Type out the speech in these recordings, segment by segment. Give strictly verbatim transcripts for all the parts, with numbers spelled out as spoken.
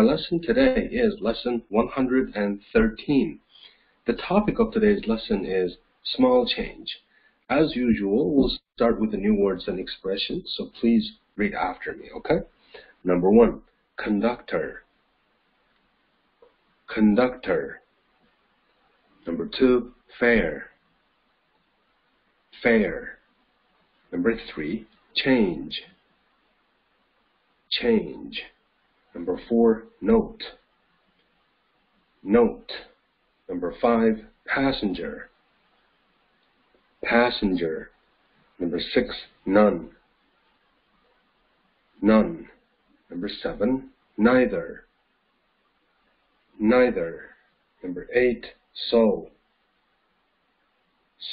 Our lesson today is lesson one hundred thirteen. The topic of today's lesson is small change. As usual, we'll start with the new words and expressions, so please read after me, okay? Number one, conductor. Conductor. Number two, fair. Fair. Number three, change. Change. Number four, note. Note. Number five, passenger. Passenger. Number six, none. None. Number seven, neither. Neither. Number eight, so.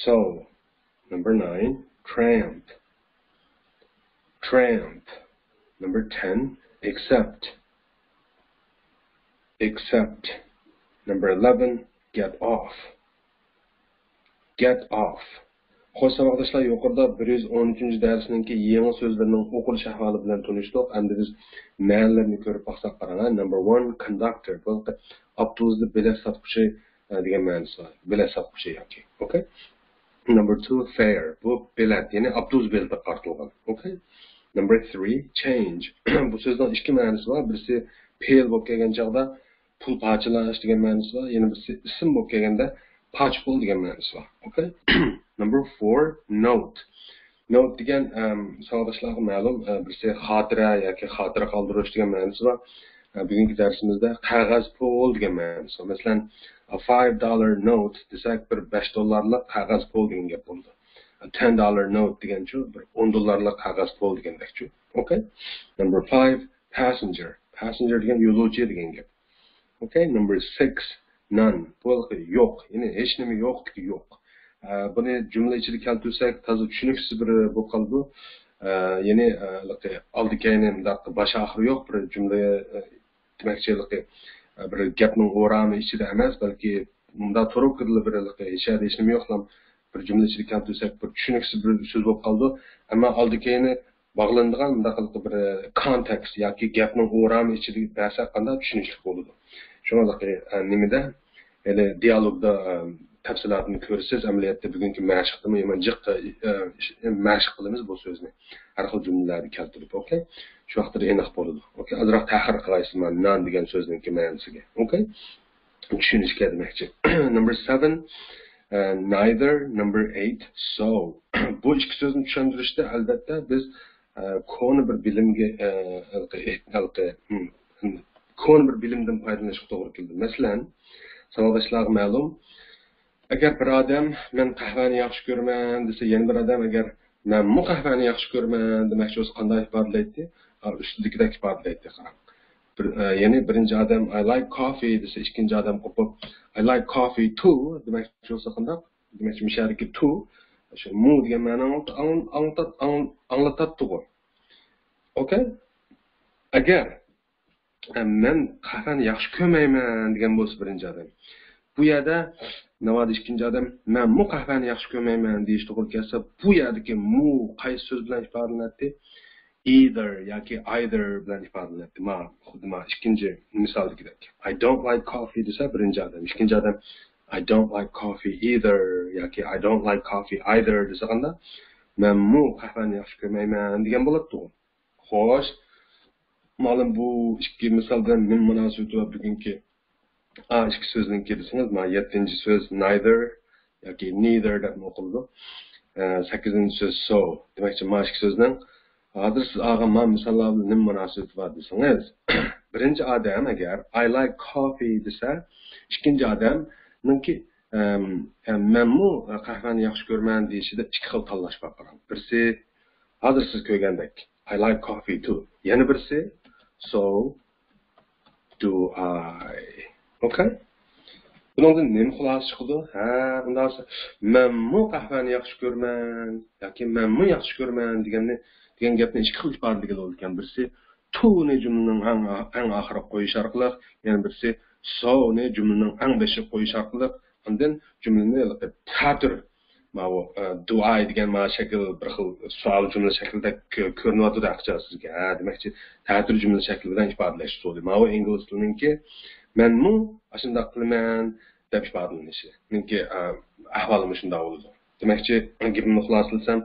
So. Number nine, tramp. Tramp. Number ten, except. Except. Number eleven, get off. Get off. Xo'sh saboqdoshlar, yuqorida bir yuz o'n ikkinchi darsimizning yangi so'zlarning o'qilish ahvoli bilan tanishdik. Endi biz ma'nolarni ko'rib boqsak qaranglar. Number one, conductor. Well, avtobusda bilet sotuvchi degan ma'nosi bor. Bilet sotuvchi yoki. Okay? Number two, fare. Bu bilet, ya'ni avtobus bileti qartilgan. Okay? Number three, change. Bu so'zning ikki ma'nosi bor. Birisi pel bo'lib kelgan chaqda pul parchalanish degan ma'nosi bor. Yana birisi ism bo'lib kelganda parchal degan ma'nosi bor. Okay? Number four, note. Note degan savoldoshlarga ma'lum, birisi xotira yoki xotira qoldirish degan ma'nosi bor. Bugungi darsimizda qog'oz pul degan ma'nosi bor. Masalan, a five dollar note desak bir besh dollarlik qog'oz pul degan gap bo'ldi. A ten dollar note degan shu bir o'n dollarlik qog'oz pul degandek. Okay? Number five, passenger. Passenger degan yo'lovchi degan gap. Okay? Number six, none. Bu yo'q, ya'ni hech nima yo'qdiki, yo'q. Buni jumla ichida keltirsak, toza tushuniksiz bir bo'lib qoldi. Ya'ni oldi-keyni bunday bosh oxiri yo'q bir jumla demoqchilikki bir gapning o'rami ichida emas, balki bunda turib kirdi bir ichida hech nima yo'q, bir jumla ichida keltirsak bir tushuniksiz bir so'z bo'lib qoldi. Ammo oldi-keyni bog'lanadigan bunday bir kontekst yoki gapning o'rami ichida narsa qanday tushunishli bo'ladi. Shunaqaki nimada, yani diyalogda tafsilotni ko'rsiz, amaliyotda bugungi mashqdimi, yomon jiq mashq qilamiz bu so'zni. Har xil jumlalarni keltirib, okay? Shu vaqtda aniq bo'ladi. Okay, azroq ta'xir qilaysizman nan degan so'zningki ma'nosiga. Okay? Tushunishga demoqchi. Number seven, neither, number eight, so. Bu ikki so'zni tushuntirishda albatta biz ko'ni bir bilimga ko'ni bir bilimdan foydalanishga to'g'ri keldi. Masalan, savoldoshlarga ma'lum, agar bir odam men qahvani yaxshi ko'raman desa, yana bir odam agar men mu qahvani yaxshi ko'raman demoqchi bo'lsa, qanday ifodalaydi? Ustidagidek ifodalaydi, qarang. Ya'ni birinchi odam I like coffee desa, ikkinchi odam qo'pib I like coffee too demoqchi bo'lsa, qanday? Demak, mishariki too, o'sha mu degan ma'noni anglatadi to'g'ri. Okay? Agar men qahvani yaxshi ko'rmayman degan bo'lsa birinchi odam, bu yerda navoda ikkinchi odam men mu qahvani yaxshi ko'rmayman deyish to'g'ri kelsa, bu yerdagi mu qaysi so'z bilan ifodalanadi? Either yoki either bilan ifodalanadi. Ma xuddi mana ikkinchi misoldagidek. I don't like coffee desa birinchi odam, ikkinchi odam I don't like coffee either yoki I don't like coffee either desa qanday? Men mu qahvani yaxshi ko'rmayman degan bo'ladi to'g'ri. Xo'sh, ma'lum bu ikki misoldan men munosabati va bugungi a ikki so'zni kelsangiz, mana yettinchi so'z neither yoki neither deb o'qildi. sakkizinchi so'z so. Demakchi, mana ikki so'zdan hozir siz og'a men misollar bilan nim munosabati bor desangiz, birinchi odam agar I like coffee desa, ikkinchi odam menki men mu qahvani yaxshi ko'raman deyishida ikki xil tanlash bor. Birisi hozir siz ko'rgandek I like coffee too. Yana birisi so do I. Okay? Bundan nima xulosa chiqdi? Ha, bundan menmi qahvani yaxshi ko'raman yoki menmi yaxshi ko'raman deganni degan gapni ikki xil ifodalagan ekan. Birisi to ni jumlaning eng oxiri qo'yish orqali, yana birisi so ni jumlaning eng beshi qo'yish orqali, undan jumlani tartib dua edigen mana şekil bir xil sual cümle şeklində körnədə daxiləsiz ki, hə, demək ki, tədir cümlə şəklindən ifadələşdirsə olur. Mənim ingilis dilininki məmnun aşındaq qılmən demiş ifadələnişi. Çünki ahvalım şunda olur. Demək ki, gibimni xülasələsəm,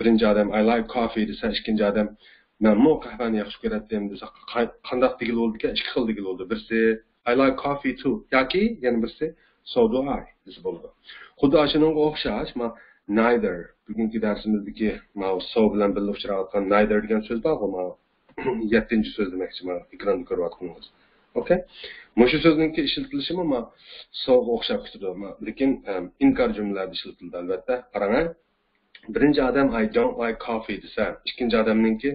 birinci adam I like coffee desə, ikinci adam məmnun qəhvəni yaxşı görədim desə, qandaq digil oldu ki, iki xil digil oldu. Birisi I like coffee too. Yəki, yəni birisi so do I desə oldu. Xuddi aşının oxşaş, ma neither. Bugünkü dərsimizdəki ma so bilən birlik çıxartdıqan neither deyilən söz bağlı, ma yetinci söz demək ki, ma ekranda görüyətkiniz. Okay? Məşə sözünün ki işlətilişim ama so oxşab kütürdü. Lakin inkar cümlələrdə işlətildi əlbəttə. Qarana, birinci adam I don't like coffee desə, ikinci adamın ki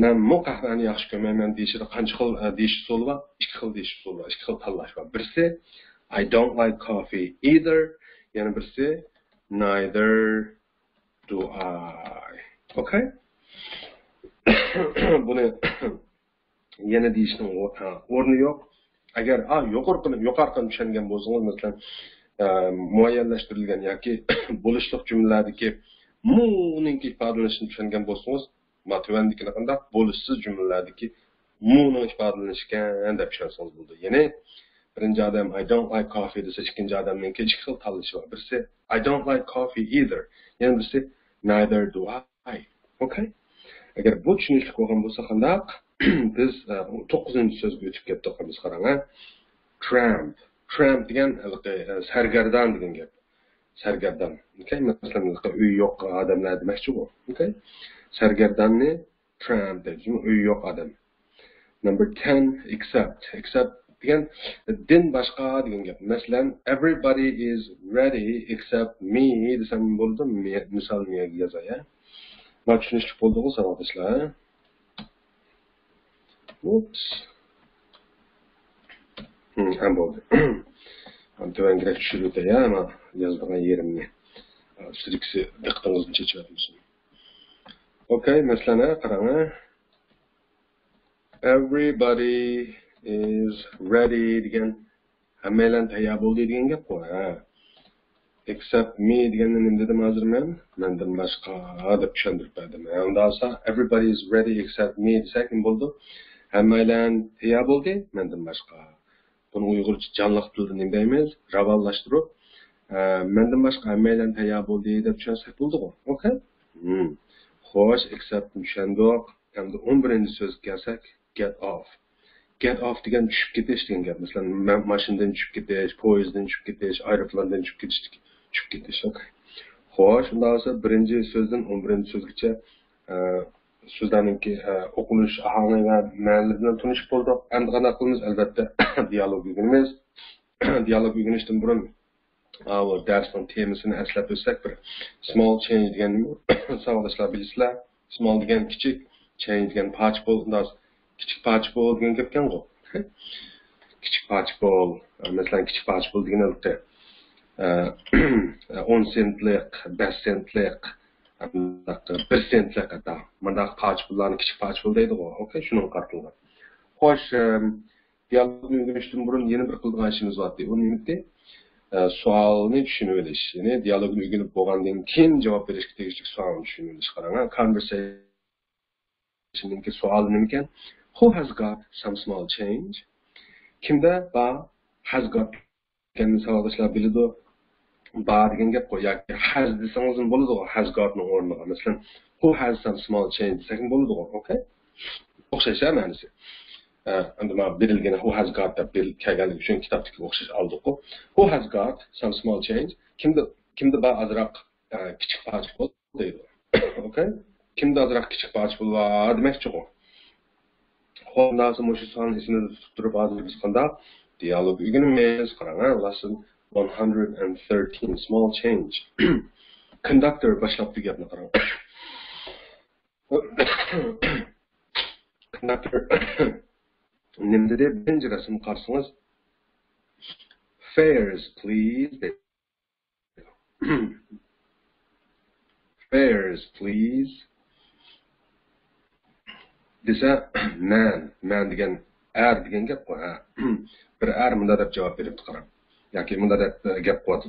mən mu qəhvəni yaxşı görməyəm deyişir, qancı xil deyişisi olub, iki xil deyişisi olub, iki xil tallaş var. Birisi I don't like coffee either. Yəni birisi neither do I. Okay? Bunu yana deyişinin o'rni yo'q. Agar a yuqorqini yuqorqini tushungan bo'lsangiz, masalan, muayyanlashtirilgan yoki bo'lishliq jumlalardagi mu ning ifodalanishini tushungan bo'lsangiz, matuvandikini qanday bo'lishsiz jumlalardagi mu ning ifodalanishiga deb tushunsangiz bo'ldi. Ya'ni birinci adam I don't like coffee dese, ikinci adamın ki iki xil tanışı var. Birisi I don't like coffee either. Yani birisi neither do I. Okay? Eğer bu düşünüşlük olan bu sakında biz to'qqizinchi sözü ötüp getdik biz qarana. Tramp. Tramp degen sergerdan degen gap. Sergerdan. Okay? Masalan, uy yo'q adamlar demakchi bu. Okay? Sergerdanni tramp deb, uy yo'q adam. Number ten except. Except Again, din başqa degan gap. Masalan, everybody is ready except me desam bo'ldi, misol miyagi yozay-a. Va tushunishli bo'ldi-ku saboqchilar. Oops. Hmm, ham bo'ldi. Antoine Grech tushirdi-ya, mana yozilgan yerimni. Siriksi diqqatingizni chechyapmiz. Okay, masalan, qarana. Everybody is ready degan hammalar tayyor bo'ldi degan gap qo'y. Except me deganda nima dedim hozir men? Mendan boshqa deb tushuntirib berdim. Unda esa everybody is ready except me desak nima bo'ldi? Hammalar tayyor bo'ldi, mendan boshqa. Buni uyg'urcha jonliq tilda nima deymiz? Ravanlashtirib, mendan boshqa hammalar tayyor bo'ldi deb tushunsak bo'ldi-ku. Okay? Hmm. Xo'sh, except tushundik. Endi o'n birinchi so'zga kelsak, get off. Get off degan tushib ketish degan gap. Masalan, mashinadan tushib ketish, poyezddan tushib ketish, aeroplandan tushib ketish, tushib ketish. Xo'sh, shunda esa birinchi so'zdan o'n birinchi so'zgacha so'zlarningki o'qilish ahamiyati va ma'nolari bilan tanishib bo'ldik. Endi qanday qilamiz? Albatta, dialog o'rganamiz. Dialog o'rganishdan burun avval darsning temasini eslab o'tsak, bir small change degan savollar bilasizlar. Small degan kichik, change degan parcha bo'ladi. Kichik parça bol degan gap ekan-ku. Kichik parça bol, masalan, kichik parça bol deganlikda o'n sentlik, besh sentlik, bir sentlik qator mana bu parça bollarni kichik parça bol deydi-ku. Okay, shuning qartilgan. Xo'sh, dialogni o'rganishdan burun yana bir qiladigan ishimiz bor edi. Uni nimadi? Savolni tushunib olish, ya'ni dialogni o'rganib bo'lgandan keyin javob berishga tegishli savolni tushunib olish. Qarang, conversationning savoli nima ekan? Who has got some small change? Kimda ba has got degan savollar biladi. Ba degan gap qo'y yoki has desangiz bo'ladi-ku, has gotni o'rniga. Masalan, who has some small change desak bo'ladi-ku, okay? O'xshash-a ma'nosi. Endi mana berilgan who has got deb kelganligi uchun kitobdagi o'xshash oldik-ku. Who has got some small change? Kimda kimda ba azroq kichik parcha pul deydi. Okay? Kimda azroq kichik parcha pul bor demakchi-ku. Xondasim o'sha sonning ismini tutib hozir biz qanday dialog o'rganamiz. Qarang, lesson one hundred thirteen small change. Conductor boshlabdi gapni qarang. Conductor nima dedi? Birinchi rasmni qarsangiz fares please. Fares please. Desa, man, man degan er degan gap qo'y. Bir er munda deb javob beribdi qarang. Yoki munda deb gap qo'yadi.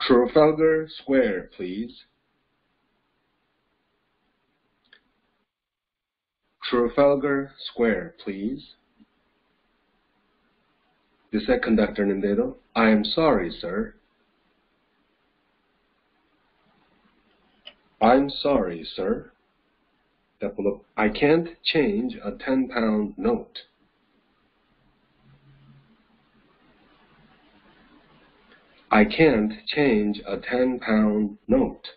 Trafalgar Square, please. Trafalgar Square, please. The said conductor Nindero, I am sorry, sir. I'm sorry, sir. I can't change a ten pound note. I can't change a ten pound note.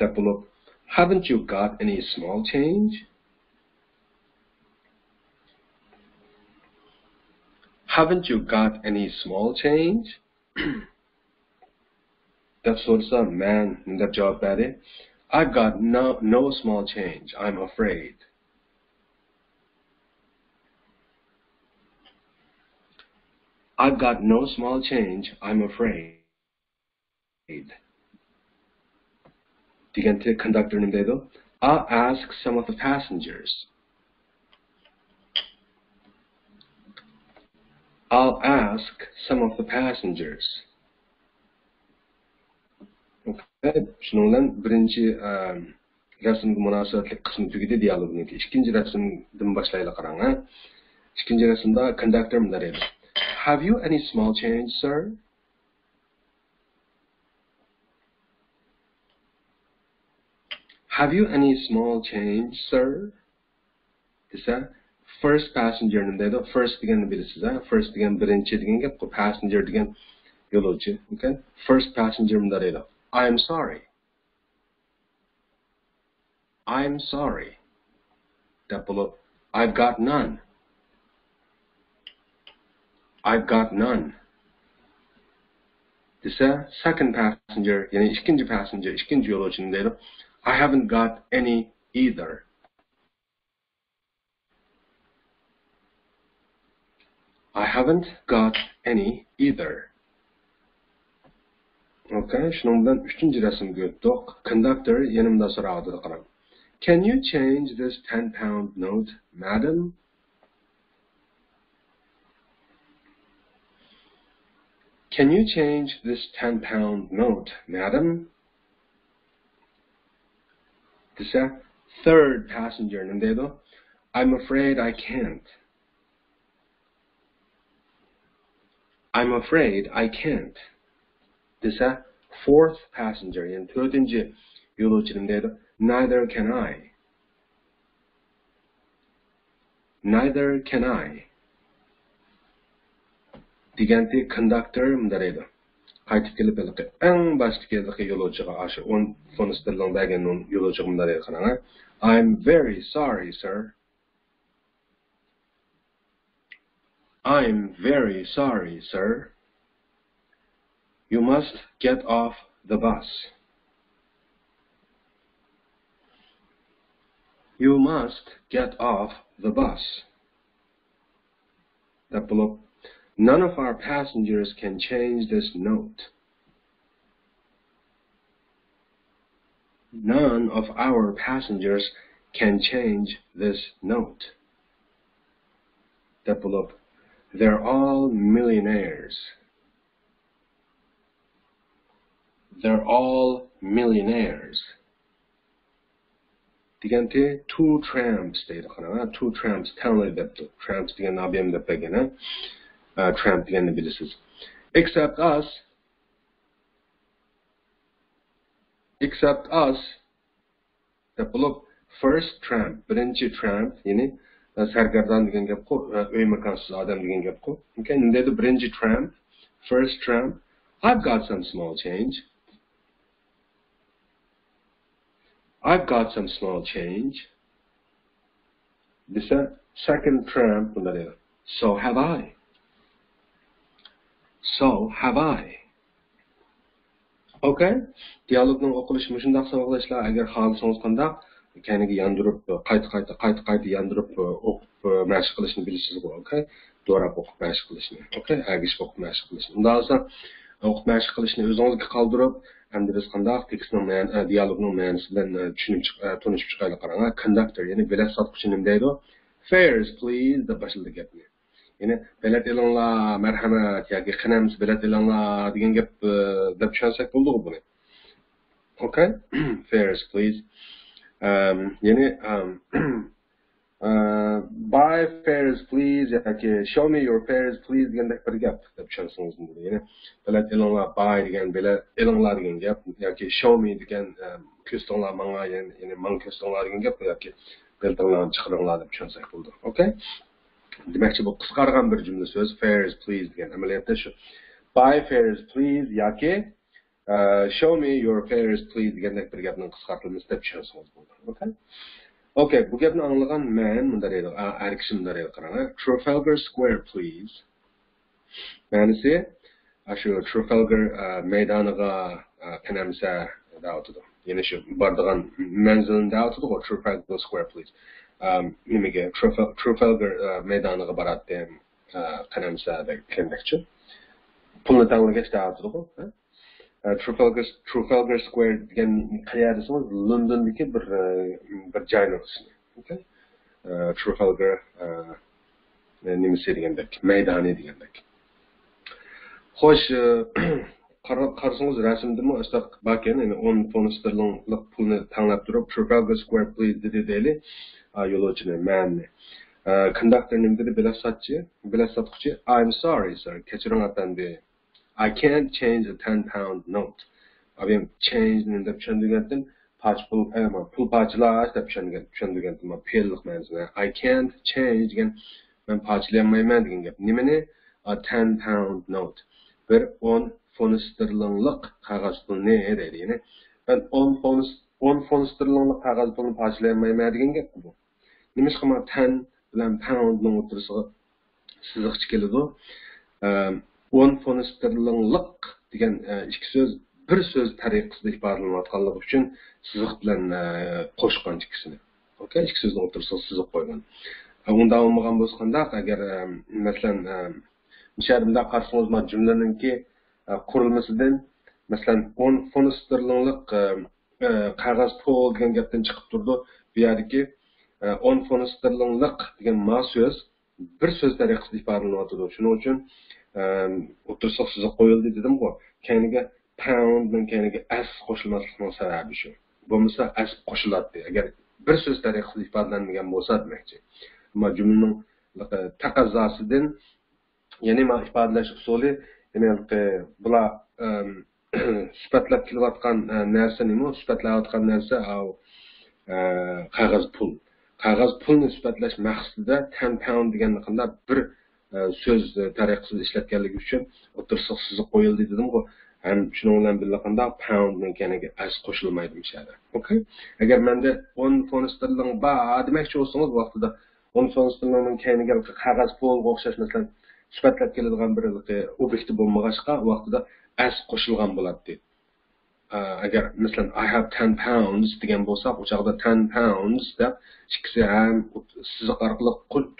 Tapulok, haven't you got any small change? Haven't you got any small change? That's what's up, man. That job, buddy. I've got no no small change, I'm afraid. I've got no small change, I'm afraid. Digante conductor Nindedo, I'll ask some of the passengers. I'll ask some of the passengers. Okay, şununla birinci resimde münasebetlik kısmı tüketi diyaloguniki. İkinci resimden başlayla karan ha. İkinci resimde conductor Nindedo. Have you any small change, sir? Have you any small change, sir? Desa, first passenger nindaydi. First degan birisi da, first degan birinchi degan gap, passenger degan yo'lovchi, okay? First passenger nindaydi. I am sorry. I am sorry. Deb bo'lib, I've got none. I've got none. This uh, second passenger, yani ikinci passenger, ikinci yolcu nindaydi. I haven't got any either. I haven't got any either. Okay, şunundan üçüncü resim gördük. Conductor yanımda soradı qaram. Can you change this ten pound note, madam? Can you change this ten pound note, madam? This uh, third passenger Nandedo, I'm afraid I can't. I'm afraid I can't. This uh, fourth passenger in Turdinji Yuluchi Nandedo, neither can I. Neither can I. Diganti conductor Mdaredo. Qaytib kelib iliqi eng bastiki iliqi yo'lovchiga ashu o'n fonistlardan yo'lovchi bunday qarang. I'm very sorry, sir. I'm very sorry, sir. You must get off the bus. You must get off the bus. That below. None of our passengers can change this note. None of our passengers can change this note. Depolop, they're all millionaires. They're all millionaires. Digante two tramps deydi xana, two tramps tanlay debdi. Tramps degan abiyam deb bergan. Uh, tramp deganini bilasiz. Except us, except us, deb bo'lib, first tramp, birinchi tramp, ya'ni sargardan degan gap ku, o'y makonsiz odam degan gap ku. Okay, nindaydi birinchi tramp, first tramp, I've got some small change. I've got some small change. Desa, second tramp bunday. So have I. So have I. Okay. Dialogning o'qilishi shunday hisoblanishlar. Agar xohlasangiz qandoq kaniga yandirib, qayta-qayta, qayta-qayta yandirib o'qib mashq qilishni bilasiz-ku, okay? Do'rab o'qib mashq qilishni, okay? Agish o'qib mashq qilishni. Undan so'ng o'qib mashq qilishni o'zingizga qoldirib, hamda biz qandoq tekstning ma'nosini, dialogning ma'nosini tushunib chiqib, tunishib chiqaylik qarang. Conductor, ya'ni bilet sotuvchi nim deydi. Fares, please, deb boshlaydi gapni. يعني بلات إلنا مرحنا يعني خنامس بلات إلنا دين جب دبشانسك كل غبني. Okay, fares please. Um, يعني um, uh, buy fares please. يعني show me your fares please. دين ده برجع دبشانسون زندي. يعني بلات إلنا buy دين بلات إلنا دين جب يعني show me دين كيستون لا مانا يعني يعني مان كيستون لا دين جب يعني بلات إلنا تخلون لا دبشانسك كل ده. Okay. Demekçi bu kıskargan bir cümle söz. Fares please diyen ameliyatta şu. Buy fares please ya ki uh, show me your fares please diyen bir gapının kıskartılması da bir şey olsun. Okay. Okay. Bu gapını anlayan men bunları yedir. Her kişi bunları yedir. Trafalgar Square please. Menisi şu Trafalgar uh, meydanıga uh, penemse dağıtıdı. Yani şu bardağın menzilini dağıtıdı o Trafalgar Square please. Nimige Trafalgar meydanıga barat dem kanamsa da kendikçe. Pulni tanlageç dağıtdık o. Trafalgar Trafalgar Square degan qayerisi var? Londondagi bir bir joyning ismi. Okay? Trafalgar nimasi degandek, meydani degandek. Xo'sh, qarab qarsangiz rasmdimi? Ustaq bakken, ya'ni o'n funt sterlinglik pulni tanlab turib Trafalgar Square please dedi deyli. Yolcunun məni. Conductor nimdir belə satçı, belə satquçu. I'm sorry sir, keçirin atandi. I can't change a ten pound note. Abim change nimdir düşündüyətdim. Paç pul, amma pul paçlar da düşündüyət, düşündüyətdim. Pellik mənzilini. I can't change degan mən paçlayamayman degan gəp. Nimini? A ten pound note. Bir o'n funt sterlinlik qağaz pulni deyir, yəni. Mən o'n funt sterlinlik qağaz pulni paçlayamayman degan gəp bu. Nimish qama ten bilan poundning o'tirisiga siziqchi keladi. o'n funt sterlinlik degan ikki so'z bir so'z tariqasida ifodalanayotganligi uchun siziq bilan qo'shgan ikkisini. Okay, ikki so'zni o'tirisiga siziq qo'ygan. Unda bo'lmagan bo'lsqanda, agar masalan, misharimda qarsangiz mana jumlaninki qurilmasidan masalan o'n funt sterlinlik qog'oz to'l degan gapdan chiqib turdi. Bu yerdagi o'n funt sterlinlik degan ma söz bir söz tariqasida ifodalanadi. Shuning uchun o'tirsoq sizga qo'yildi dedim bu. Keyinga pound bilan keyinga as qo'shilmasligining sababi shu. Bo'lmasa as qo'shiladi. Agar bir söz tariqasida ifodalanmagan bo'lsa demakchi. Ammo jumlaning taqozosidan ya'ni ma ifodalash usuli, ya'ni bular sifatlab kelayotgan narsa nima? Sifatlayotgan narsa qog'oz pul. Qog'oz pulni sifatlash maqsadida ten pound degan qanday bir so'z tariqasida ishlatganligi uchun o'tirsiq sizga qo'yildi dedim-ku. Ham shuning bilan birga qanday pound ekaniga as qo'shilmaydi mishada. Okay? Agar menda o'n funt sterling bor demoqchi bo'lsangiz, vaqtida o'n funt sterlingning keyiniga qog'oz pulga o'xshash masalan sifatlab keladigan bir obyekti bo'lmag'ashqa vaqtida as qo'shilgan bo'ladi. Agar masalan I have ten pounds degan bo'lsa, o'chaqda ten pounds deb ikkisi ham siziq orqali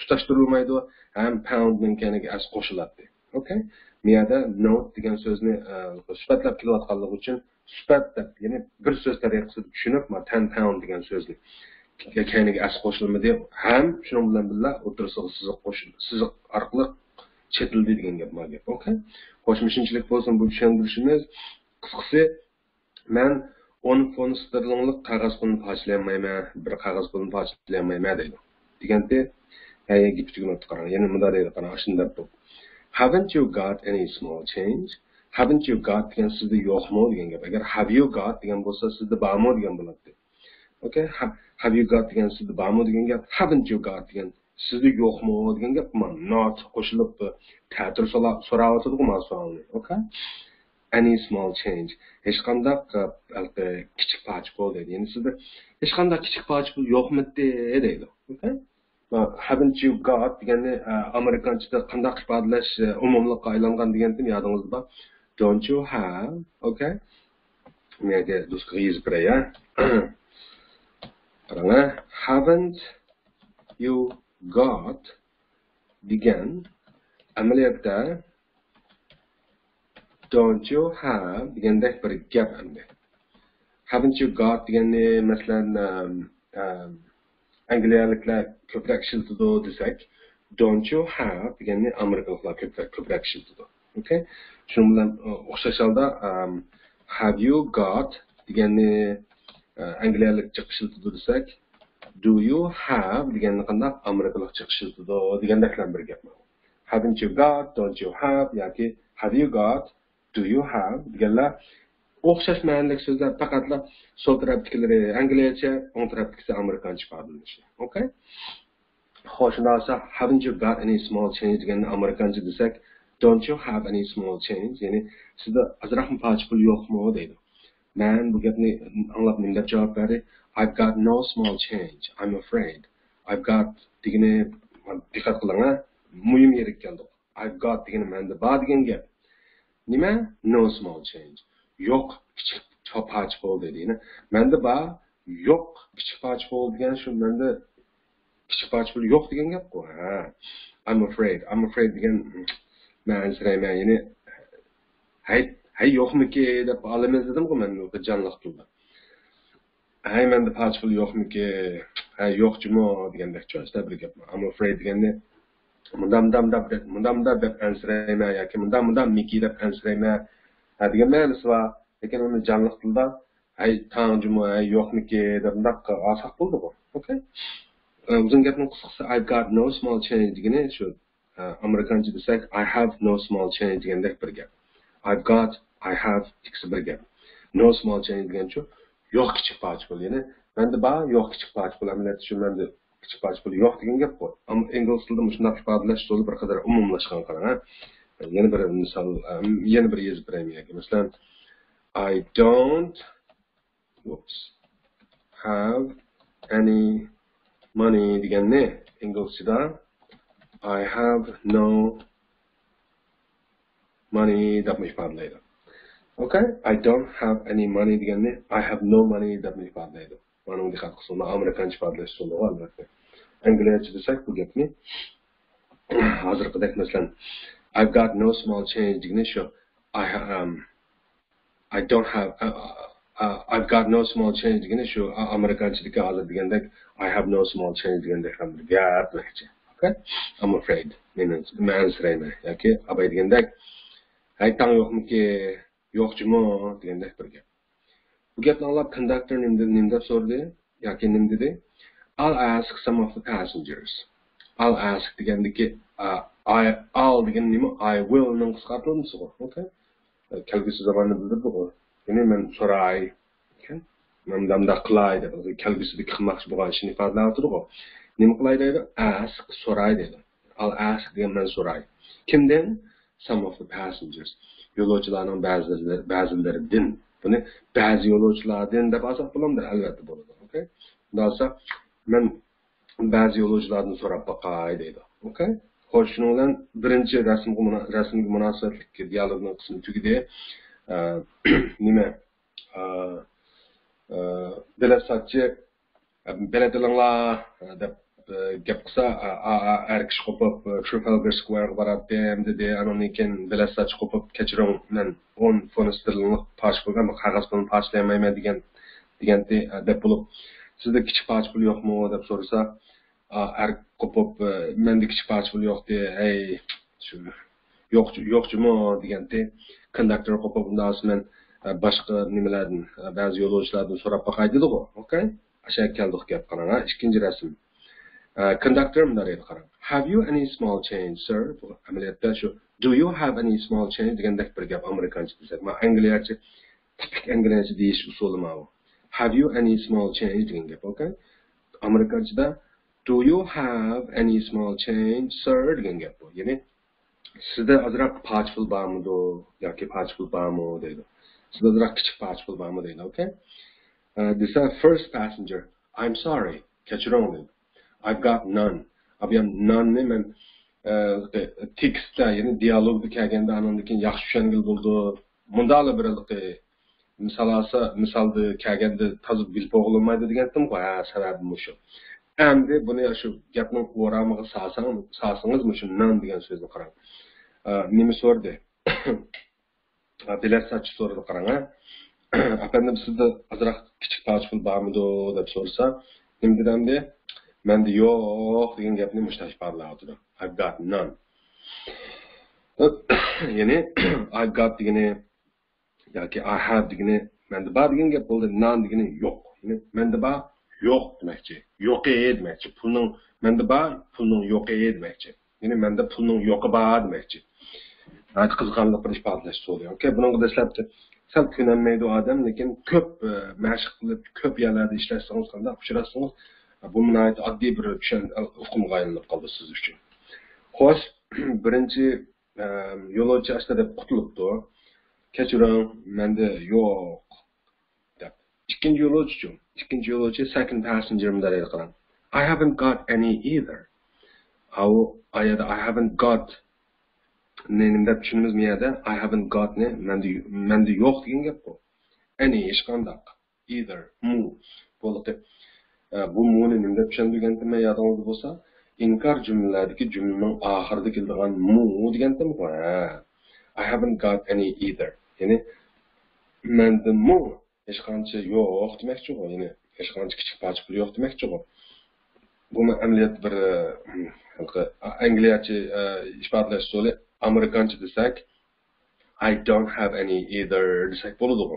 tutashtirilmaydi, ham poundning kaniga as qo'shiladi. Okay? Miyada note degan so'zni sifatlab kelayotganligi uchun sifat deb, ya'ni bir so'z tariqasida tushunib, men ten pound degan so'zni kaniga as qo'shilmaydi deb ham shuning bilan birga o'tirsiz siziq qo'shiladi. Siziq orqali chetildi degan gap mana. Okay? Qo'shimchachilik bo'lsin bu tushuntirishimiz. Qisqasi men o'n funt sterlinglik qog'oz pulni pachalaymayman, bir qog'oz pulni pachalaymayman deydi. Deganda, hayagi bitigini o'tqaran, yana bunday deydi, qana shunda bu. Haven't you got any small change? Haven't you got degan sizda yo'qmi degan gap. Agar have you got degan bo'lsa, sizda bormi degan bo'ladi. Okay? Have you got degan sizda bormi degan gap, haven't you got degan sizda yo'qmi degan gap, mana not qo'shilib ta'tir so'rayotadiku mana savolni. Okay? Any small change. Hech qanday kichik pach pul deydi. Ya'ni sizda hech qanday kichik pach pul yo'qmi deydi. Okay? Haven't you got degani Amerikanchada qanday ifodalash umumlikka aylangan degandim yodingizda bor. Don't you have? Okay? Menga do'stga yozib beraya. Qaranglar, haven't you got degan amaliyotda don't you have deganda bir gap endi. Haven't you got degani masalan Angliyaliklar ko'proq ishlatadi desak, don't you have yani Amerikalılar köpek köpek şildi. Okay? Şundan o'xshash holda have you got degani Angliyalikcha chiqishildi desak, do you have deganni qanday Amerikalikcha chiqishildi degandaklar bir gap. Haven't you got, don't you have yoki have you got, do you have deganlar o'xshash ma'nodagi so'zlar faqatla sol tarafdikilari Angliyacha, o'ng tarafdikisi Amerikancha foydalanishi. Okay? Xo'sh, narsa haven't you got any small change deganni Amerikancha desak, don't you have any small change? Yani sizda azroqmi parcha pul yo'qmi deydi. Man bu gapni anglab menga javob berdi. I've got no small change. I'm afraid. I've got degani diqqat qiling-a, muhim yerga keldik. I've got degani menda bor degan gap. Nima? No small change. Yo'q kichik parcha pul dedi. Yani menda bor, yo'q kichik parcha pul degan shu menda kichik parcha pul yo'q degan gap-ku. Ha. I'm afraid. I'm afraid degan men sirayman yani hay hay yo'qmiki deb olamiz dedim-ku men o'ta jonliq turdim. Hay menda parcha pul yo'qmiki, ha yo'qchimi degandek joyda bir gap. I'm afraid deganda mundam dam dam mundam dam deb ansirayman yoki mundam mundam miki deb ansirayman. Hadiga ma'nosi va lekin uni jonliq tilda ay tanjuma yo'qmiki deb naqqa asaq bo'ldi bu. Okay? Bizning gapning qisqasi I've got no small change degani shu Amerikancha desak I have no small change degandek bir gap. I've got, I have ikkisi bir gap. No small change degan shu yo'q kichik parcha pul, ya'ni menda bor, yo'q kichik parcha pul, amaliyotda shu menda kichik parcha pul yo'q degan gap bu. Ammo ingliz tilida shunday ifodalash so'zi bir qadar umumlashgan qarang-a. Yeni bir misal, yeni bir yezib beraymi? Masalan, I don't oops, have any money degan ne? Inglizchada I have no money deb ifodalaydi. Okay? I don't have any money degan ne? I have no money deb ifodalaydi. Mana bunga diqqat qilsam, Amerikancha ifodalash usuli albatta. Angliyachada desak bu gapni hozirgidek masalan I've got no small change degani shu I um I don't have uh, uh, I've got no small change degani shu Amerikanchadagi hozir degandek I have no small change degandek ham bir gap. Okay? I'm afraid. Mening ma'nosirayman yoki abay degandek aytang yo'qmiki, yo'qchimi degandek bir gap. Bu gapni anglab conductor nimda so'radi yoki nim dedi? I'll ask some of the passengers. I'll ask degandiki I I'll degan nima? I will ning qisqartirmisiz. Okay? Kelgusi zamonni bildirdi-ku. Ya'ni men so'ray, okay? Men damda qilay deb, kelgusidagi qilmoqchi bo'lgan ishini ifodaladi-ku. Nima qilay deydi? Ask, so'ray deydi. I'll ask degan men so'ray. Kimdan? Some of the passengers. Yo'lovchilarning ba'zilari ba'zilaridan. Buni ba'zi yo'lovchilardan deb asab bilamdir, albatta bo'ladi. Okay? Bo'lsa, men ba'zi yo'lovchilardan so'rab baqay deydi. Okay? Xo'sh, shuning bilan birinchi rasmga rasmga munosabatli dialogning qismi tugadi. Nima? Belasatchi belatilinglar deb gap qilsa, har kishi qo'pib Trafalgar Square borardim dedi. Anondan keyin belasatchi qo'pib kechiring, men o'n funt sterlingni parcha bo'lgan qog'oz pulni parchalayolmayman degan deganda deb bo'lib, sizda kichik parcha pul yo'qmi deb so'rasa, ar qo'pib menda kichik parcha pul yo'q de, ey shu yo'q yo'qchimi deganda konduktor qo'pib undan men boshqa nimalardan ba'zi yo'lovchilardan so'rab baqay dedi-ku. Okay? Asha keldik gap qarang-a, ikkinchi rasm. Konduktor bunday deb qarang. Have you any small change, sir? Amaliyotda shu do you have any small change degandek bir gap Amerikancha desak, men Angliyacha tipik Angliyacha deyish usuli mana bu. Have you any small change degan gap, okay? Amerikanchada do you have any small change, sir? Degan gap bu. Ya'ni sizda azroq parcha pul bormi-do yoki parcha pul bormi deydi. Sizda azroq kichik parcha pul bormi deydi, okay? This is first passenger. I'm sorry. Kechiring deydi. I've got none. Abiyam none-ni men tekstda, ya'ni dialogda kelganda anondan keyin yaxshi tushunil bo'ldi. Mundaqli bir misolasi misolda kelganda to'zib bilib o'g'ilmaydi degandim-ku. Ha, sababi mushu. Endi buni shu gapning o'ramiga solsangiz mana shu non degan so'zni qarang. Nima so'rdi? Belasatchi so'radi qarang-a. Apandim sizda azroq kichik parcha pul bormi-do deb so'rsa, nima dedimda? Menda yo'q degan gapni mushtash parladi. I've got none. Yani I've got digine yoki I have digine mendeba degan gap bo'ldi. None digini yo'q. Yani mendeba yo'q demakchi. Yo'qi demakchi. Pulning mendeba pulning yo'qi demakchi. Yani menda pulning yo'qi bor demakchi. Ayt qizg'anlik qilish paslash so'raydi. Yoki buning qadashlabdi. Sal ko'nanmaydi odam, lekin ko'p mashq qilib, ko'p yerlarda ishlashsangiz, qanday uchrashsangiz, bu nihoyat oddiy bir huquqqa aylanib qoldi siz uchun. Xo'sh, birinchi yo'lovchi aslida deb qutulibdi. Kechiring, menda yo'q deb. Ikkinchi yo'lovchi, ikkinchi yo'lovchi second passenger deb aytgan. I haven't got any either. How I I haven't got Nenimda tushunimiz miyada I haven't got ne menda menda yo'q degan gap bu. Ani hech qanday either mu bo'ladi. Bu muni nimda tushunadigan yodingizda bo'lsa, inkor jumlalardagi jumlaning oxirida keladigan mu degan term bor. I haven't got any either. Ya'ni menda mu hech qancha yo'q demakchi bu. Ya'ni hech qancha kichik parcha pul yo'q demakchi bu. Bu amaliyot bir angliyacha ifodalash so'li Amerikancha desak, I don't have any either desak bo'ladi.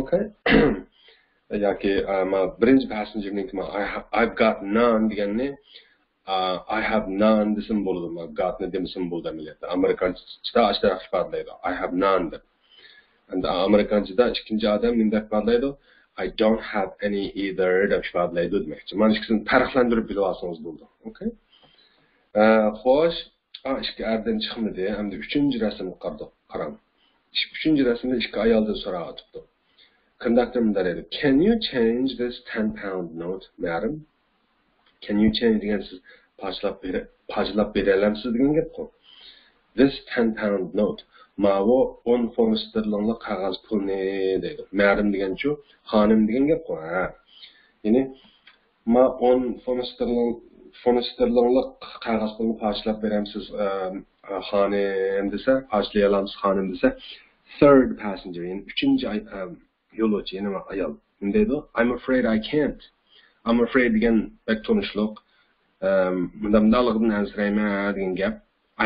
Okay. Yoki ma birinchi passengerning ma I've got none deganni I have none desam bo'ladi, ma got ne demasam bo'ladi amaliyotda. Amerikanchada ashta ifodalaydi. I have none deb. And Amerikanchada ikkinchi odam bunday ifodalaydi. I don't have any either deb ifodalaydi demakchi. Mana ikkisini farqlantirib bilib olsangiz bo'ldi. Okay. Xo'sh, ishki ardan chiqmadi, hamda uchinchi rasmni qarang. Uchinchi rasmda ishki ayoldan so'rayotibdi. Conductor bunday dedi. Can you change this ten pound note, madam? Can you change degan siz parchalab berib, parchalab bera olamsiz degan gap-ku. This ten pound note, ma'vo o'n funt sterlinli qog'oz pulni dedi. Madam degan shu, xonim degan gap-ku. Ha. Ya'ni ma o'n funt sterlinli qog'oz pulni parchalab beramsiz xonim desa, parchalay olamiz xonim desa, third passenger, ya'ni uchinchi yo'lovchi, ya'ni ayol deydi, I'm afraid I can't. I'm afraid degan bak tunishliq, mundamdaligimdan ansirayman degan gap.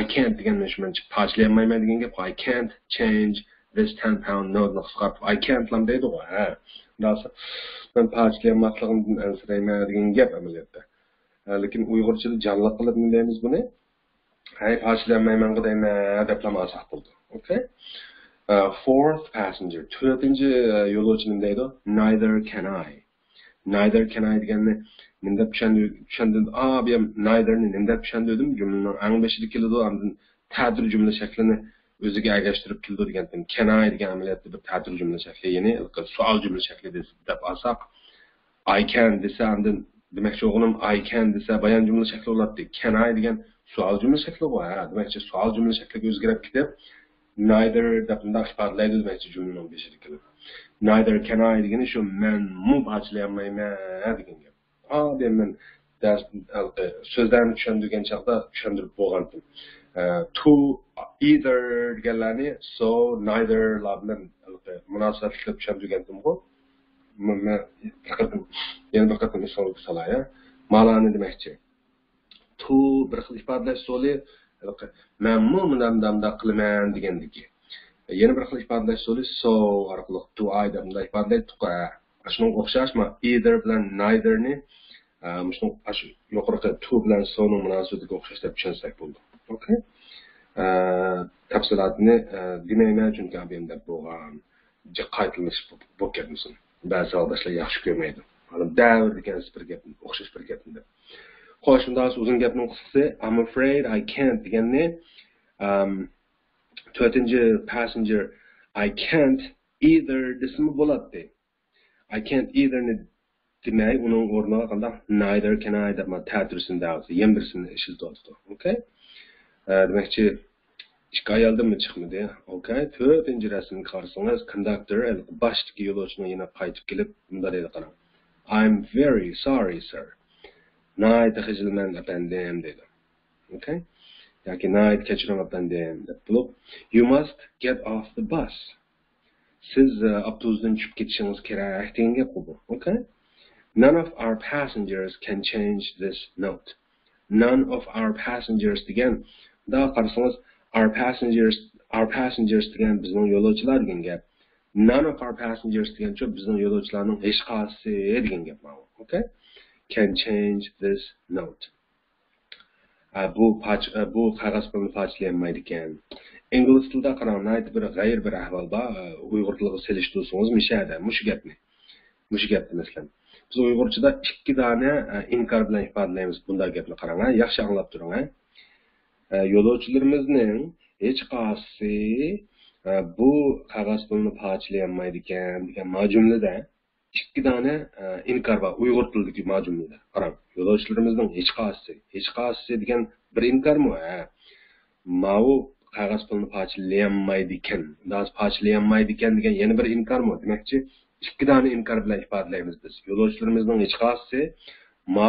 I can't degan men parchalay olmayman degan gap. I can't change this ten pound note qisqartib I can't lam deydi. Ha. Bundan men parchalay olmasligimdan ansirayman degan gap amaliyotda. Lekin Uyg'urchada janliq qilib nima deymiz buni? Hay, parchalanmayman qadayman deb ham asah bo'ldi. Okay? Fourth passenger, to'rtinchi yo'lovchi nima deydi? Neither can I. Neither can I deganni menda tushandim. Ah, bu ham neitherni menda tushandim. Jumlaning ang beshida keladi, hamda ta'til jumla shaklini o'ziga agashtirib keladi degandan can I degan amaliyotda bir ta'til jumla shakli, ya'ni sual jumla shaklida deb asah. I can desa hamda demakchi o'g'lim I can desa bayon jumla shakli bo'ladi. Can I degan sual jumla shakli bor. Ha, demakchi sual jumla shakliga o'zgarib ketib neither deb bunday ifodalaydi demakchi jumlaning beshida keladi. Neither can I degani shu men mu parchalay olmayman degan gap. Ha, demak men dars so'zlarni tushundirgan chaqda tushundirib bo'lgandim. To either deganlarni so neither labdan munosabatli tushundirgandim-ku. Mana faqatim yana bir qator misolga solay-a. Ma'lani demakchi. Tu bir xil ifodalash so'li men mu'minamda qilaman degandiki. Yana bir xil ifodalash so'li so orqali do I deb bunday ifodalaydi-ku. Shunga o'xshashmi? Either bilan neither-ni shu ashu yuqorida to bilan so-ning munosabatiga o'xshash deb tushunsak bo'ldi. Okay? Tafsilotni demayman chunki abimda bo'lgan qaytilish bo'lib ketmisin. Ba'zi odamlar yaxshi ko'rmaydi. Hali davr degan bir gapni o'xshash bir gapni deb. Xo'sh, unda uzun gapning qisqasi I'm afraid I can't deganni to'rtinchi passenger I can't either desmi bo'ladi. I can't either ni demay uning o'rniga qanday neither can I deb ta'tirsini davsi, yembirsini ishlatadi. Okay? Demakchi ikki ayoldanmi chiqmadi. Okay, to'rtinchi rasmni qarasangiz, conductor boshidagi yo'lovchini yana qaytib kelib bunday dedi qarang. I'm very sorry, sir. Night xijilman apandim dedi. Okay? Yoki night kechirim apandim deb bo'lib, you must get off the bus. Siz avtobusdan tushib ketishingiz kerak degan gap bu. Okay? None of our passengers can change this note. none of our passengers degan. Daha qarsanız, our passengers, our passengers degan bizning yo'lovchilar degan gap. None of our passengers degan chop bizning yo'lovchilarning hech qaysi degan gap ma'lum. Okay? Can change this note. Bu patch, bu qog'oz bilan patchlanmaydi ekan. Ingliz tilida qarang, aytib bir g'ayr bir ahvolda Uyg'ur tilini selishtirsangiz mishada, mush gapni. Mush gapni masalan. Biz Uyg'urchada ikki dona inkor bilan ifodalaymiz. Bunday gapni qarang, yaxshi anglab turing. Yo'lovchilarimizning hech qaysi bu qog'oz bilan patchlanmaydi ekan degan majumlada ikki dona inkor va Uyg'ur tilidagi majumlada qarang. Yo'lovchilarimizning hech qaysi, hech qaysi degan bir inkormi? Ma'u qog'oz pulni parchalanmaydi ekan, dars parchalanmaydi ekan degan yana bir inkormi? Demakchi, ikki dona inkor bilan ifodalaymiz biz. Yo'lovchilarimizning hech qaysi ma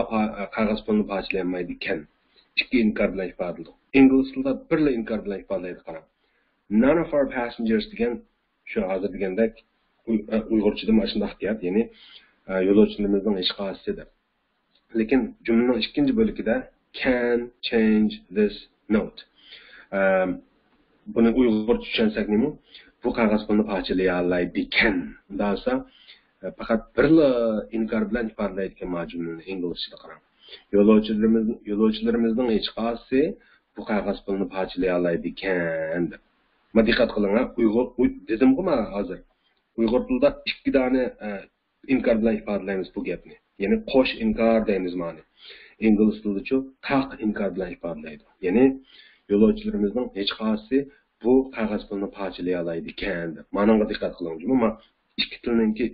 qog'oz pulni parchalanmaydi ekan. Ikki inkor bilan ifodalaydi. Ingliz tilida birla inkor bilan ifodalaydi qarang. None of our passengers degan shu hozir degandek Uyg'urchada mana shunday deyapti, ya'ni yo'lovchilarimizning hech qaysi deb. Lekin jumlaning ikkinchi bo'ligida can change this note. Buni Uyg'ur tushunsak nima? Bu qog'oz pulni parchalayolmaydi ekan. Dasa faqat birla inkor bilan ifodalaydigan majumlani inglizchada qarang. Yo'lovchilarimiz yo'lovchilarimizning hech qaysi bu qog'oz pulni parchalayolmaydi ekan deb. Ma diqqat qiling, Uyg'ur dedimmi men hozir? Uyg'ur tilida ikki dona inkor bilan ifodalaymiz bu gapni. Ya'ni qo'sh inkor deymiz ma'ni. Ingliz tilida taq inkor bilan ifodalaydi. Ya'ni yo'lovchilarimizning hech qaysi bu qog'oz pulni parchalay olmaydi ekan deb. Ma'noga diqqat qilingizmi? Men ikki tilninki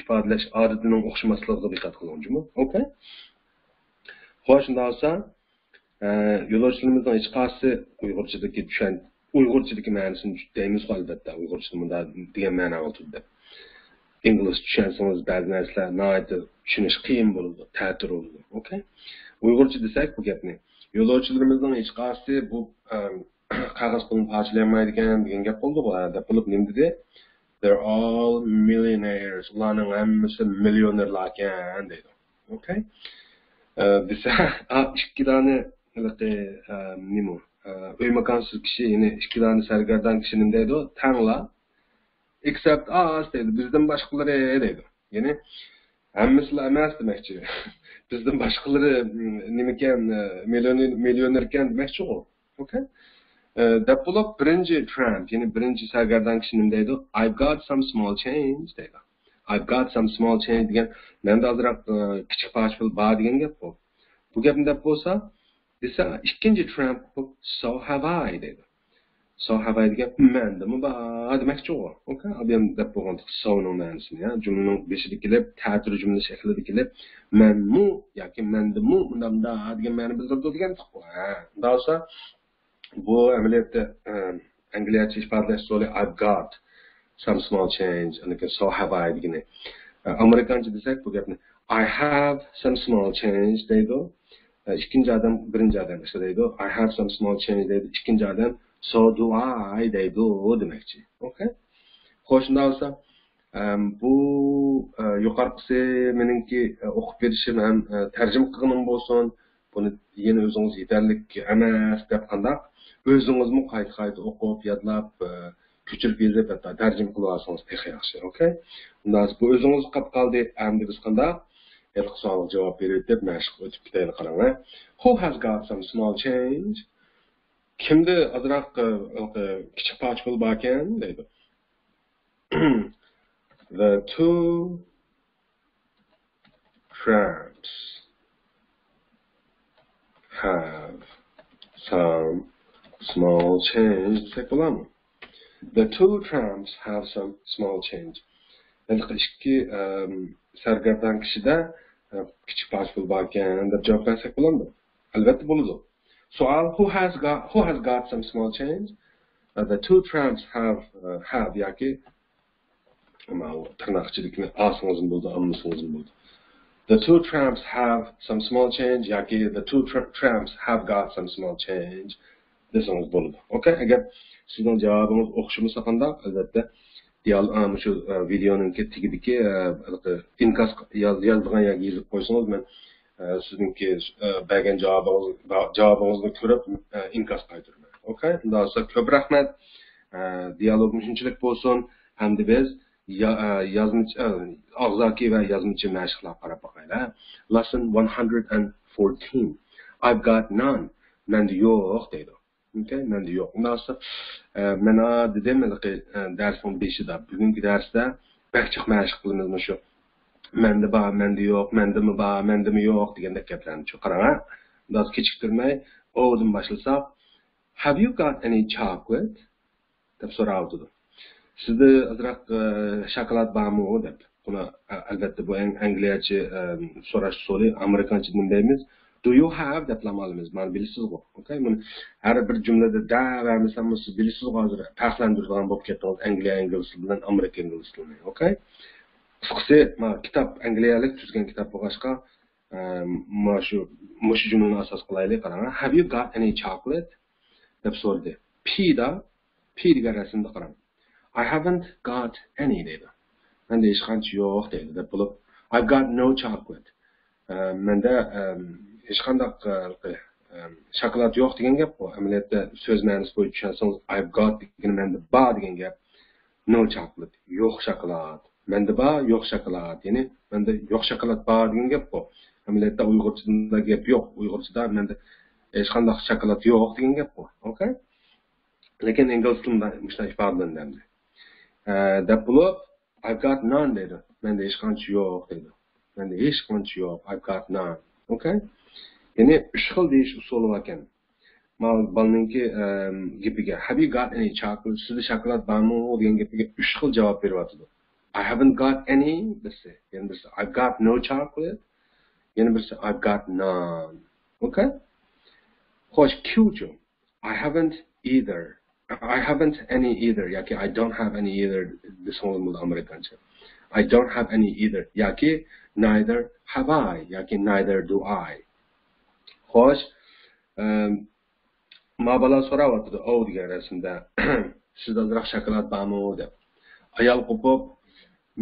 ifodalash odatining o'xshamasligiga diqqat qilingizmi? Okay? Xo'sh, bo'lsa, yo'lovchilarimizning hech qaysi Uyg'urchadagi tushan, Uyg'urchadagi ma'nosini tutdaymiz albatta. Uyg'urchada bunda degan ma'no o'tdi. Ingliz tushunsangiz ba'zi narsalar noyatda tushunish qiyin bo'ladi, ta'tir bo'ladi. Okay? Uyg'urcha desak bu gapni yo'lovchilarimizning hech qaysi bu qog'oz pulni parchalanmaydi ekan degan gap bo'ldi bu yerda. Bilib nima dedi? They're all millionaires. Ularning hammasi millionerlar ekan deydi. Okay? Desa ikki dona nima? O'ymakonsiz kishi, ya'ni ikki dona sargardon kishi nima deydi? Tanglar. Except us deydi. Bizdan boshqalari deydi. Ya'ni hammasi emas demakchi. Bizdan boshqalari nima ekan, millioner millioner ekan demakchi-ku. Okay? Deb bo'lib birinchi Trump, ya'ni birinchi sargardon kishi nima deydi? I've got some small change deydi. I've got some small change degan menda azroq kichik parcha pul bor degan gap bu. Bu gapni deb bo'lsa, desa ikkinchi Trump so have I deydi. So have I degan mendami bor demakchi-ku. Okay? Bu ham deb bo'lgan so'zning ma'nosini, ya, jumlaning beshida kelib, ta'tir jumla shaklida kelib, menmu yoki mendimu bundanda degan ma'no bildiradi degan to'q. Ha, bo'lsa bu amaliyotda Angliyacha ifodalash so'li I've got some small change and like so have I degani. Amerikancha desak bu gapni I have some small change deydi. Ikkinchi odam birinchi odam esa deydi I have some small change deydi. Ikkinchi odam so do I deydi demakchi. Okay? Xo'sh, bo'lsa bu yuqorqisi meningki o'qib berishim ham tarjima qilganim bo'lsin. Buni yana o'zingiz yetarli emas deb qandoq o'zingizmi qayta-qayta o'qib, yodlab, ko'chirib yozib, hatto tarjima qilib olsangiz juda yaxshi, okay? Undan bu o'zingiz qolib qoldi, endi biz qandoq erq savol javob berib deb mashq o'tib ketaylik qarang. Who has got some small change? Kimda azroq kichik parcha pul bor ekan deydi. The two tramps have some small change. The two tramps have some small change. Ikki sargardon kishida kichik parcha pul bor ekan deb javob bersak bo'ladimi? Albatta bo'ladi. Savol who has got who has got some small change? Uh, the two tramps have uh, have yoki tirnoqchilikni asingizmi bo'ldi, ammisingizmi bo'ldi. The two tramps have some small change. Yaki, the two tra tramps have got some small change. This one is bold. Okay, agar sizning javobingiz o'xshamasa qanday? Albatta, shu videoning tagidagi inkas yozilgan yoki yozib qo'ysangiz, men sizinki bergan javobingizni ko'rib inkas qaytiraman. Okay? Bundan sizlarga ko'p rahmat. Dialogimiz shunchalik bo'lsin. Hamda biz og'zaki va yozmachi mashqlarga qarab boqaylik. Lesson one hundred fourteen. I've got none. Menda yo'q deydi. Okay? Menda yo'q. Bundan sizlarga mana dedim darsning beshida bugungi darsda barcha mashq qilamiz shu. Menda bor, menda yo'q, mendami bor, mendami yo'q degandek gaplarni chiqarama. Biroz kechiktirmay o'zim boshlasak. Have you got any chocolate? Deb so'raydi. Sizda azroq shokolad bormi deb. Buni albatta bu Angliyacha so'rash usuli, Amerikancha deymiz. Do you have deb lamalimiz. Mana bilasizmi? Okay, buni har bir jumlada da vermasam siz bilasizmi hozir farqlantiradigan bo'lib ketdingiz Angliya ingliz bilan Amerika ingliz tilini. Okay? Qisqasi, mana kitob angliyalik tuzgan kitob bo'lg'ashqa, mana shu mana shu jumlani asos qilaylik. Qarang, have you got any chocolate? Deb so'radi. P-da, P-ga rasmni qarang. I haven't got any deydi. Menda hech qancha yo'q deydi. Deb bo'lib, I've got no chocolate. Menda hech qanday shokolad yo'q degan gap bu. Amaliyotda so'z ma'nosi bo'yicha tushunsangiz, I've got degani menda bor degan gap. No chocolate, yo'q shokolad. Menda bor, yo'q shokolad. Ya'ni menda yo'q shokolad bor degan gap bu. Amaliyotda Uyg'urchada gap yo'q. Uyg'urchada menda hech qanday shokolad yo'q degan gap bu. Okay? Lekin ingliz tilida shunday ifodalanadi. Deb bo'lib, I've got none deydi. Menda hech qancha yo'q deydi. Menda hech qancha yo'q. I've got none. Okay? Ya'ni uch xil deyish usuli ekan. Mana balninki gapiga have you got any chocolate? Sizda shokolad bormi degan gapiga uch xil javob beryapti. I haven't got any, birisi, yana birisi, I've got no chocolate, yana birisi, I've got none. Okay? Xo'sh, Q-chu, I haven't either. I haven't any either. Yoki, I don't have any either. This one is Americancha. I don't have any either. Yoki, neither have I. Yoki, neither do I. Xo'sh, ma'bala so'rayapti, o degan rasmda, sizda azroq shokolad bormi deb. Ayol qo'pib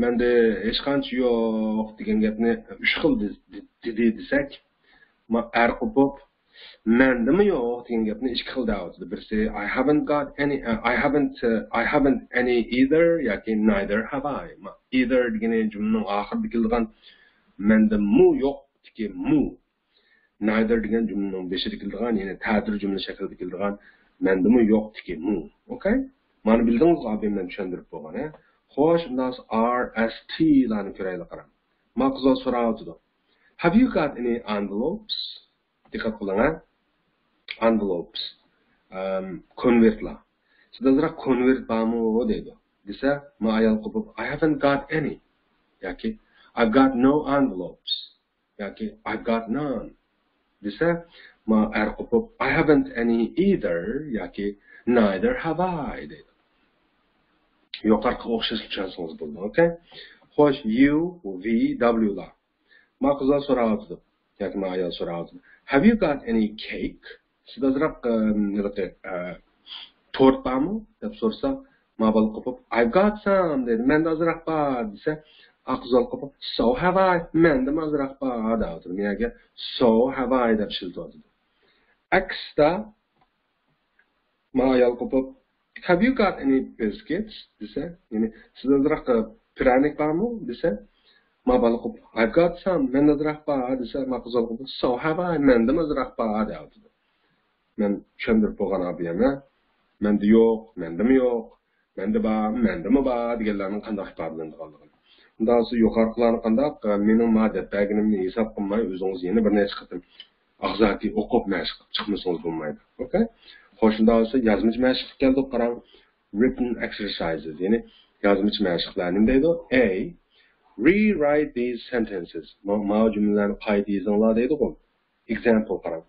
menda hech qancha yo'q degan gapni uch xil dedi desak, er qo'pib mendami yo'q degan gapni ikki xil davotdi. Birisi I haven't got any, I haven't, I haven't any either yoki neither have I. Either degani jumlaning oxirida kelgan menda mu yo'qki mu. Neither degan jumlaning beshida kelgan, ya'ni ta'til jumla shaklida kelgan mendami yo'qki mu. Okay? Mana bildingiz hozir men tushuntirib bo'lgan. Xo'sh, undan R S T larni ko'raylik qaram. Maqzol so'raydi. Have you got any envelopes? Diqqat qiling. Envelopes. Um, konvertlar. Sizda azroq konvert bormi deydi. Desa, men ayol qo'pib, I haven't got any. Yoki, I've got no envelopes. Yoki, I've got none. Desa, men er qo'pib, I haven't any either. Yoki, neither have I deydi. Yo'qarqa o'xshashlik chansingiz bo'ldi, okay? Xo'sh, U, V, W la. Ma qizlar so'raydi, yoki ma ayol so'raydi. Have you got any cake? Sizda azroq nimadir tort bormi deb so'rsa, ma bal qo'pib, I've got some deydi. Menda azroq bor desa, aqizlar qo'pib, so have I. Menda azroq bor deydi. Menga so have I deb shiltadi. Xda ma ayol qo'pib, have you got any biscuits? Desa, ya'ni sizda azroq piranik bormi desa, ma bal qo'p, I've got some. Menda azroq bor desa, ma qizol qo'p, so have I. Menda azroq bor deydi. Men tushuntirib bo'lgan abiyamni, menda yo'q, mendami yo'q, menda bor, mendami bor deganlarning qanday ifodalanadiganligini. Undan so'ng yuqoriqlarni qanday mening ma'lumot baginimni hisob qilmay o'zingiz yana bir necha qitim og'zaki o'qib mashq qilib chiqmasangiz bo'lmaydi. Okay? Qo'shimda bo'lsa yozmachi mashqqa keldik, qarang, written exercises, ya'ni yozmachi mashqlarning deydi. A. Rewrite these sentences. Mana jumlalarni qayta yozinglar deydi-ku. Example qarang.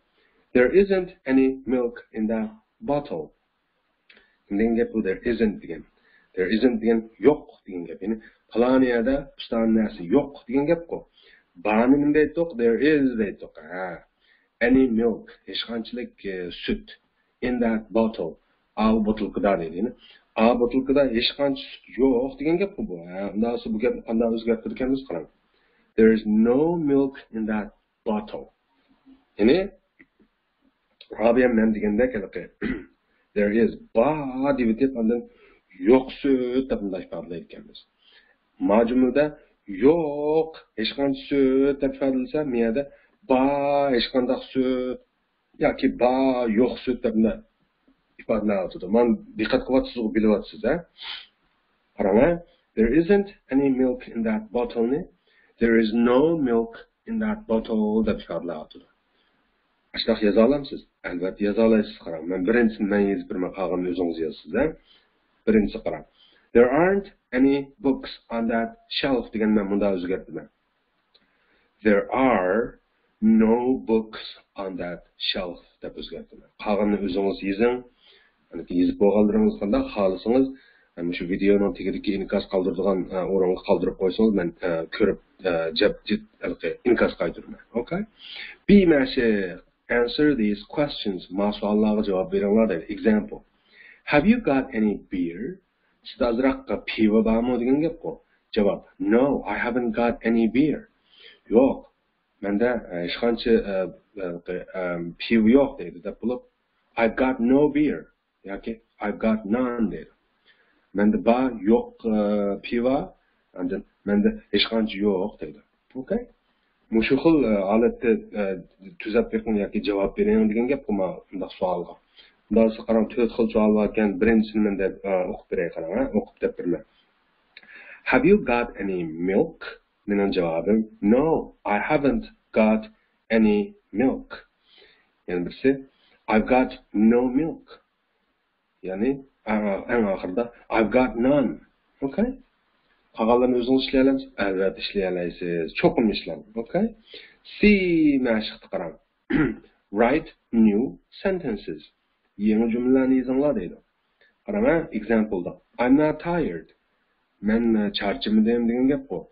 There isn't any milk in that bottle. Kimdan gap bu? There isn't degan. There isn't degan yo'q degan gap. Ya'ni Poloniyada piston narsa yo'q degan gap-ku. Barni nima deydi? There is deydi. Ha. Any milk, hech qanchalik sut in that bottle. A butilkada deydi. A butilkada hech qancha sut yo'q degan gap bu. Undan so'ng bu gapni qanday o'zgartirganimiz qarang. There is no milk in that Wato. Yani Rabia'nın memdiğinde kelaki there is ba dividet andan yoksu tapında ifade etkimiz. Macumda yok eşkan sü tepfadilse miyada ba eşkandak sü ya ki ba yok sü tapında ifade atıdı. Man dikkat kıvatsızı bilivatsız ha. Parana there isn't any milk in that bottle ne? There is no milk in that bottle da ifade atıdı. Aşkaq yaza alamsız? Elbette yaza alaysız qaram. Ben birincisini ben yazıp birme qağımın özünüz yazsız ha. Birincisi qaram. There aren't any books on that shelf degen ben bunda özgürtmem. There are no books on that shelf dep özgürtmem. Qağımın özünüz yazın. Hani yazıp boğaldırınız qanda xalısınız. Hem şu videonun tegidiki inkas qaldırdıgan oranı qaldırıp qoysanız ben körüp jabjit elqi inkas qaydırmam. Okay? Bir məşə answer these questions. Masuallah'a cevap verenler de. Example. Have you got any beer? Sizazrakka piva bağımı ödüken gepko. Cevap. No, I haven't got any beer. Yok. Mende işkançı piva yok dedi. De bulup. I've got no beer. Ya ki I've got none dedi. Mende ba yok piva. Mende işkançı yok dedi. Okay. Muşuqul alette tüzep bekun ya ki cevap verin degen gep kuma bunda sualga. Bunda qaram to'rt xil sual bor ekan, birinchisini men deb o'qib beray qaram, ha, o'qib deb birman. Have you got any milk? Mening javobim no, I haven't got any milk. Endi birisi I've got no milk. Ya'ni eng oxirida I've got none. Okay? Qağalarını özünüz işley alamsız? Elbette işley alaysiz. Çokum işlem. Okay? Si məşiqti qaram. Write new sentences. Yeni cümlelerini yazınlar deydi. Qaram ha? Example'da. I'm not tired. Men çarçımı deyim deyim deyip o.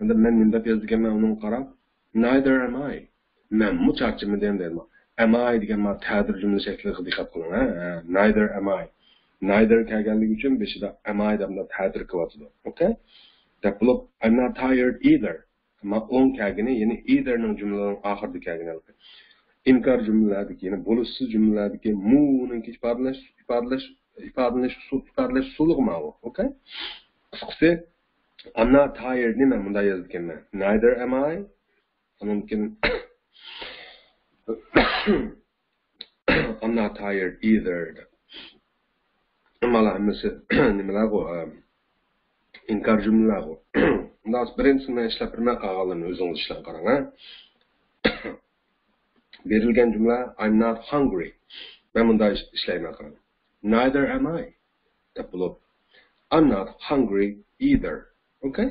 Men nimdap yazdıken men onun qaram. Neither am I. Men mu çarçımı deyim deyim. Am I deyken ma tədir cümle şekliliği dikkat qılın ha? Neither am I. Neither kelganligi uchun beshida am I deb ta'dir qilyapti. Okay? Deb bo'lib I'm not tired either. Ma o'n kelgini, ya'ni either ning jumlaning oxirida kelgini alib. Inkor jumlalarida, ya'ni bo'lishsiz jumlalardagi mu ning ifodalash, ifodalash, ifodalash usuliga ifodalash usuliga ma'lum. Okay? Qisqasi I'm not tired nima bunda yozilganman. Neither am I. Mumkin I'm not tired either. Mala hammasi nimalar bu inkor jumlalar bu. Bundan birinchisini ishlab birman qog'ozlarni o'zingiz ishlab qarang ha. Berilgan jumla I'm not hungry. Men bunda ishlayman qarang. Neither am I. Tapilib I'm not hungry either. Okay?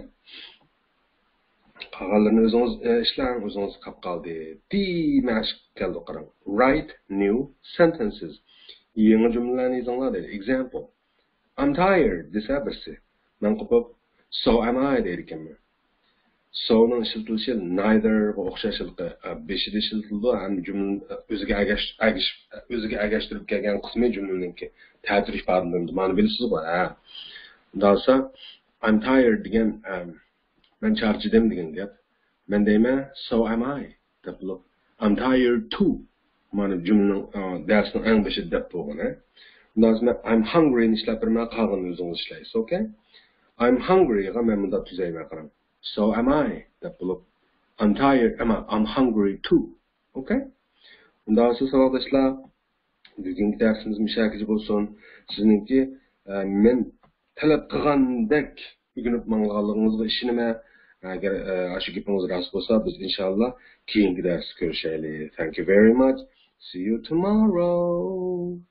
Qog'ozlarni o'zingiz ishlang, o'zingiz qap qoldi. Di mashq keldi qarang. Write new sentences. Yeni cümlelerni yazınlar deydi. Example. I'm tired. Desa birisi. Men qopib so am I deydi ekanman. So'ning ishlatilishi neither va o'xshashilqi beshida ishlatildi. Ham jumla o'ziga agash o'ziga agashtirib kelgan qismi jumlaninki ta'sir ifodalandi. Mana bilasizmi? Ha. Undasa I'm tired degan men charjidim degan gap. Men deyman so am I deb bo'lib I'm tired too. Mana jumlaning darsning eng beshida deb bo'lgan ha. Bundan so'ng I'm hungry ni ishlab birman qog'ozini o'zingiz ishlaysiz. Okay? I'm hungry ga men bunda tuzayman qaram. So am I deb bo'lib I'm tired am I I'm hungry too. Okay? Bundan so'ng sadoqatlar bugungi darsimiz mushakchi bo'lsin. Sizningki men talab qilgandek ugunib mang'anligingizga ishinaman. Agar ashu gapingiz rost bo'lsa biz inshaalloh keyingi darsda ko'rishaylik. Thank you very much. See you tomorrow.